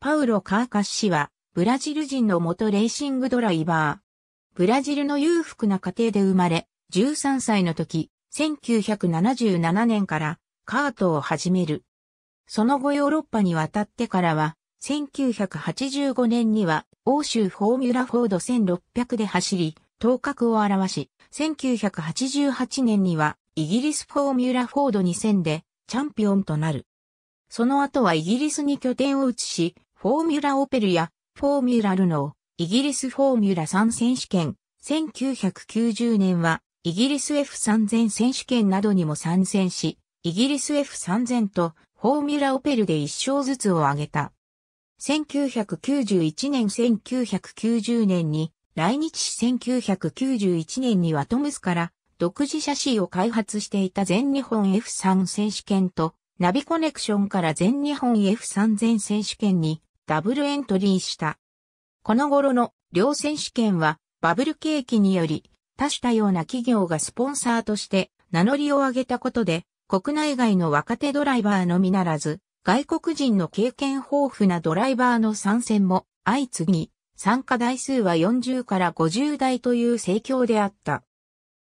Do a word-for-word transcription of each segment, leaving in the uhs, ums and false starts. パウロ・カーカッシは、ブラジル人の元レーシングドライバー。ブラジルの裕福な家庭で生まれ、じゅうさんさいの時、せんきゅうひゃくななじゅうななねんからカートを始める。その後ヨーロッパに渡ってからは、せんきゅうひゃくはちじゅうごねんには欧州フォーミュラフォードせんろっぴゃくで走り、頭角を現し、せんきゅうひゃくはちじゅうはちねんにはイギリスフォーミュラフォードにせんでチャンピオンとなる。その後はイギリスに拠点を移し、フォーミュラオペルやフォーミュラルノー、イギリスフォーミュラさん選手権、せんきゅうひゃくきゅうじゅうねんはイギリス エフさんぜん 選手権などにも参戦し、イギリス エフさんぜん とフォーミュラオペルでいっしょうずつを挙げた。せんきゅうひゃくきゅうじゅういちねん、せんきゅうひゃくきゅうじゅうねんに来日し、せんきゅうひゃくきゅうじゅういちねんにはトムスから独自シャシーを開発していた全日本 エフさん 選手権とナビコネクションから全日本 エフさんぜん 選手権にダブルエントリーした。この頃の両選手権はバブル景気により多種多様な企業がスポンサーとして名乗りを上げたことで国内外の若手ドライバーのみならず外国人の経験豊富なドライバーの参戦も相次ぎ、参加台数はよんじゅうからごじゅうだいという盛況であった。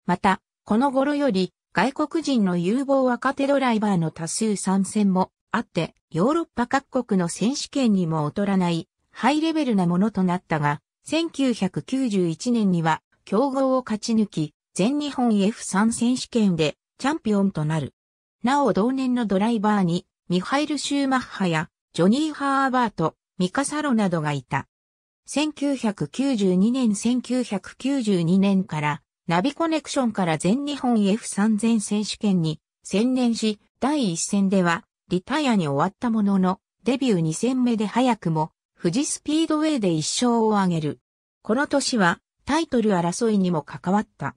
また、この頃より外国人の有望若手ドライバーの多数参戦もあって、ヨーロッパ各国の選手権にも劣らないハイレベルなものとなったが、せんきゅうひゃくきゅうじゅういちねんには強豪を勝ち抜き、全日本 エフさん 選手権でチャンピオンとなる。なお同年のドライバーに、ミハイル・シューマッハやジョニー・ハーバート、ミカ・サロなどがいた。せんきゅうひゃくきゅうじゅうにねん、せんきゅうひゃくきゅうじゅうにねんからナビコネクションから全日本 エフさんぜん 選手権に専念し、第一戦ではリタイアに終わったものの、デビューにせんめで早くも富士スピードウェイでいっしょうを挙げる。この年はタイトル争いにも関わった。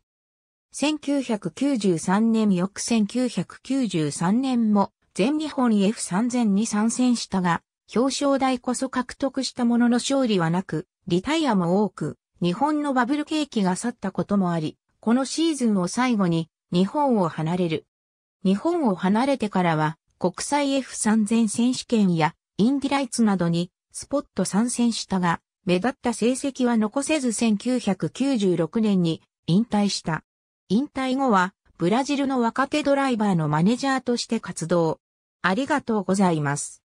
せんきゅうひゃくきゅうじゅうさんねん、翌せんきゅうひゃくきゅうじゅうさんねんも全日本 エフさんぜん に参戦したが、表彰台こそ獲得したものの勝利はなく、リタイアも多く、日本のバブル景気が去ったこともあり、このシーズンを最後に日本を離れる。日本を離れてからは、国際 エフさんぜん 選手権やインディライツなどにスポット参戦したが、目立った成績は残せずせんきゅうひゃくきゅうじゅうろくねんに引退した。引退後は、ブラジルの若手ドライバーのマネージャーとして活動。ありがとうございます。